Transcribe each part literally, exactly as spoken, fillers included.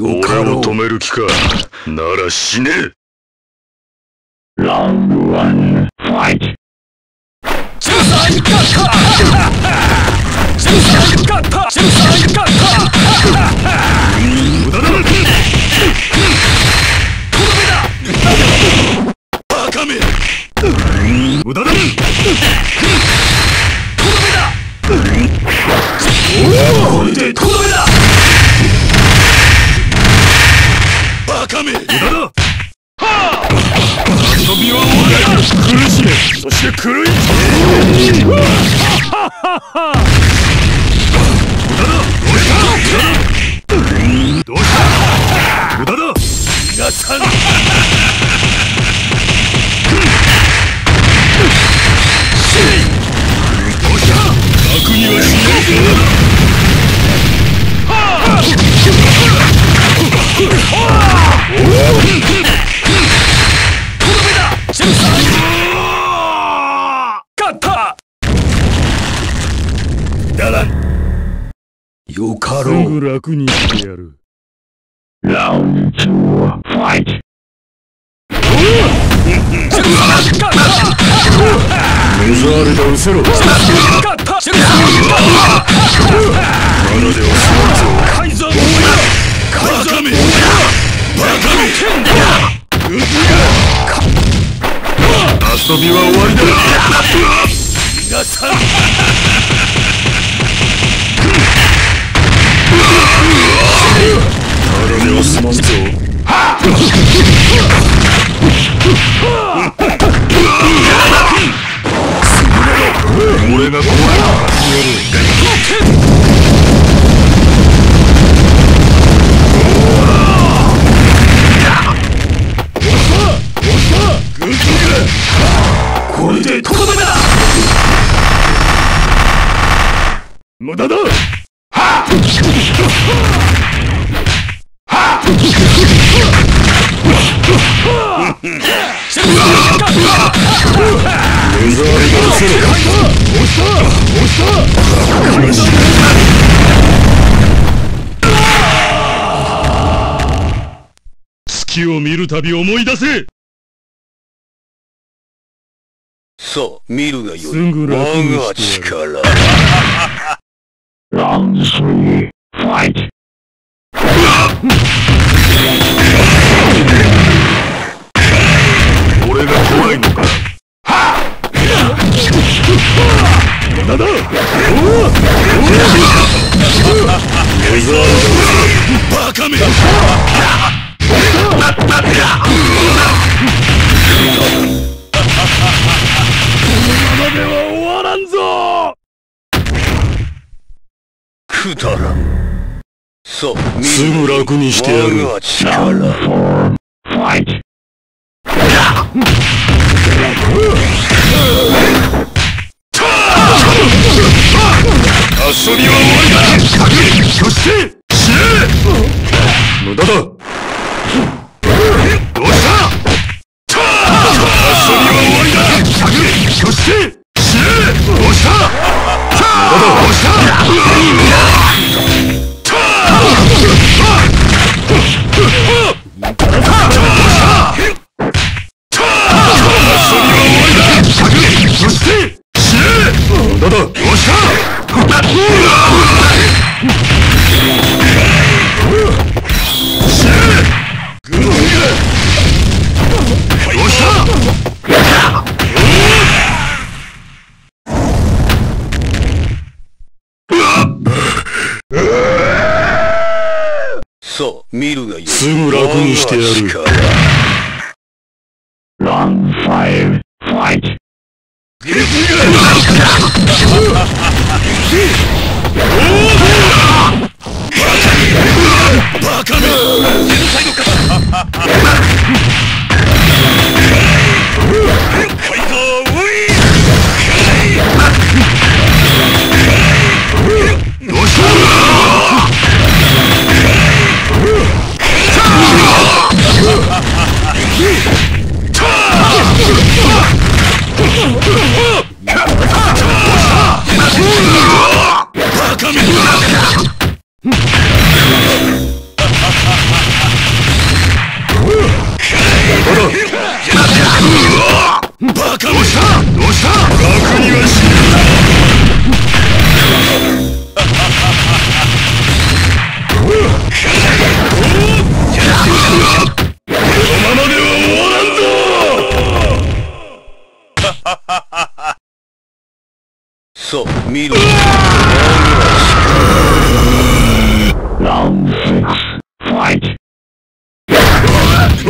俺を止める気か。なら死ね。ラウンドワン、ファイト。ジュサイカッタ。ジュサイカッタ。ジュサイカッタ。無駄だ。この目だ。バカめ。無駄だ。この目だ。おお、これでこの目だ。 無駄だ。遊びは終わりだ。苦しめ、そして狂い。無駄だ。俺だ。どうした。無駄だ。皆さん。どうした。楽にはしない。 よかろう。すぐ楽にしてやる。ラウンドツー、ファイト。メザールダウンせろ。遊びは終わりだ。皆さん。 体をすまんぞ。俺がこれを始める。 月を見るたび思い出せ。さあ、見るがよい。我が力。ラウンドスリー、ファイト。俺が怖いのか。なんだ。バカめ。 くだらん。さあ、すぐ楽にしてやる。遊びは終わりだ。そして死ね。無駄だ。 すぐ楽にしてやる。ランファイブファイト。バカめ。どうした。 バカみたいな。up, me lose. Round six, fight. You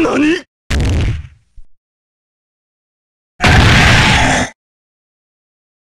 NANI